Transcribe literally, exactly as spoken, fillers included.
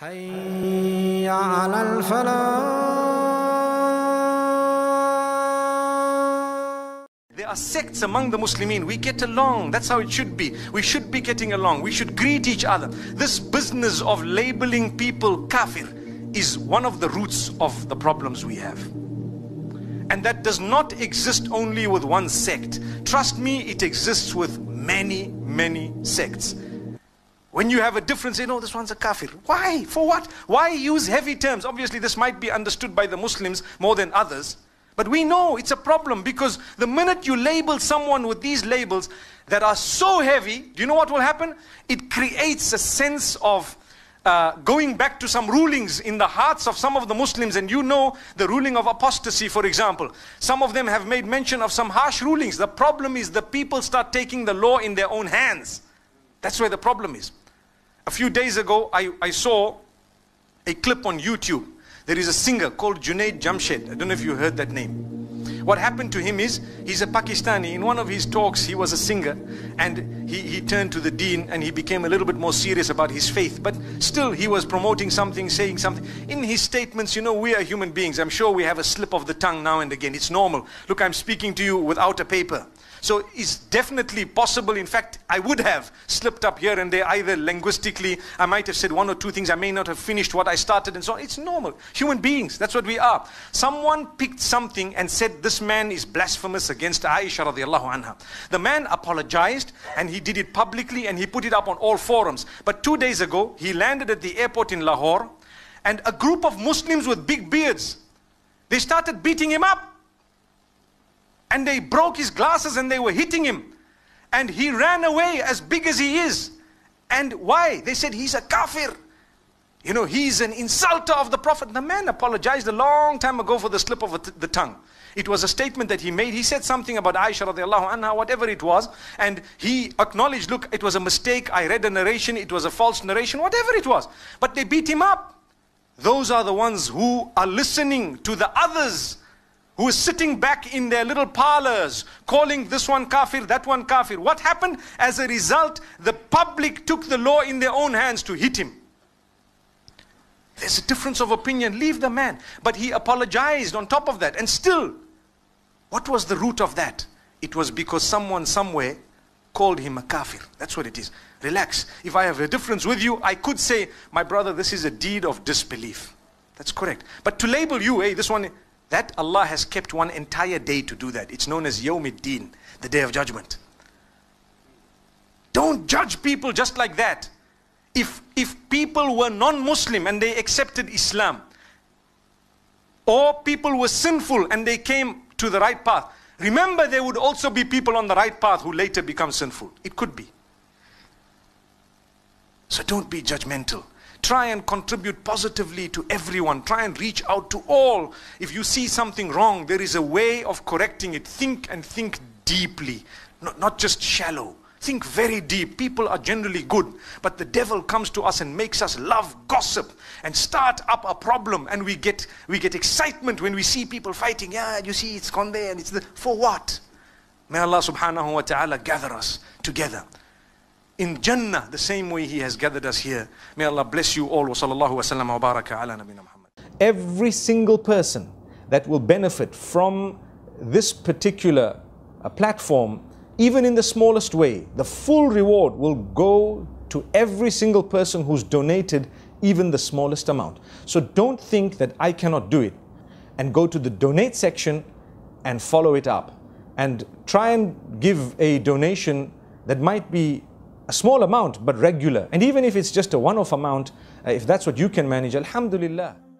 حي على الفلاح. There are sects among the Muslimin. We get along. That's how it should be. We should be getting along. We should greet each other. This business of labeling people kafir is one of the roots of the problems we have. And that does not exist only with one sect. Trust me, it exists with many, many sects. When you have a difference, you know, this one's a kafir. Why? For what? Why use heavy terms? Obviously, this might be understood by the Muslims more than others. But we know it's a problem, because the minute you label someone with these labels that are so heavy, do you know what will happen? It creates a sense of Uh, going back to some rulings in the hearts of some of the Muslims. And you know the ruling of apostasy, for example. Some of them have made mention of some harsh rulings. The problem is the people start taking the law in their own hands. That's where the problem is. A few days ago, I, I saw a clip on YouTube. There is a singer called Junaid Jamshed. I don't know if you heard that name. What happened to him is, he's a Pakistani. In one of his talks, he was a singer, and he, he turned to the deen, and he became a little bit more serious about his faith. But still, he was promoting something, saying something. In his statements, you know, we are human beings. I'm sure we have a slip of the tongue now and again. It's normal. Look, I'm speaking to you without a paper. So it's definitely possible. In fact, I would have slipped up here and there, either linguistically. I might have said one or two things. I may not have finished what I started and so on. It's normal. Human beings, that's what we are. Someone picked something and said, this man is blasphemous against Aisha radiallahu anha. The man apologized, and he did it publicly, and he put it up on all forums. But two days ago, he landed at the airport in Lahore, and a group of Muslims with big beards, they started beating him up. And they broke his glasses and they were hitting him. And he ran away as big as he is. And why? They said he's a kafir. You know, he's an insulter of the Prophet. The man apologized a long time ago for the slip of the tongue. It was a statement that he made. He said something about Aisha radiallahu anha, whatever it was. And he acknowledged, look, it was a mistake. I read a narration. It was a false narration, whatever it was. But they beat him up. Those are the ones who are listening to the others, who is sitting back in their little parlors, calling this one kafir, that one kafir. What happened? As a result, the public took the law in their own hands to hit him. There's a difference of opinion. Leave the man. But he apologized on top of that. And still, what was the root of that? It was because someone somewhere called him a kafir. That's what it is. Relax. If I have a difference with you, I could say, my brother, this is a deed of disbelief. That's correct. But to label you, hey, this one... That Allah has kept one entire day to do that. It's known as Yawm al-Deen, the Day of Judgment. Don't judge people just like that. If, if people were non-Muslim and they accepted Islam, or people were sinful and they came to the right path, remember there would also be people on the right path who later become sinful. It could be. So don't be judgmental. Try and contribute positively to everyone. Try and reach out to all. If you see something wrong, there is a way of correcting it. Think and think deeply, not, not just shallow. Think very deep. People are generally good, but the devil comes to us and makes us love gossip and start up a problem. And we get, we get excitement when we see people fighting. Yeah, you see, it's gone there and it's the, for what? May Allah subhanahu wa ta'ala gather us together in Jannah, the same way He has gathered us here. May Allah bless you all. Wa sallallahu wa sallam wa baraka ala nabina Muhammad. Every single person that will benefit from this particular platform, even in the smallest way, the full reward will go to every single person who's donated even the smallest amount. So don't think that I cannot do it, and go to the donate section and follow it up, and try and give a donation that might be a small amount, but regular. And even if it's just a one-off amount, uh, if that's what you can manage, Alhamdulillah.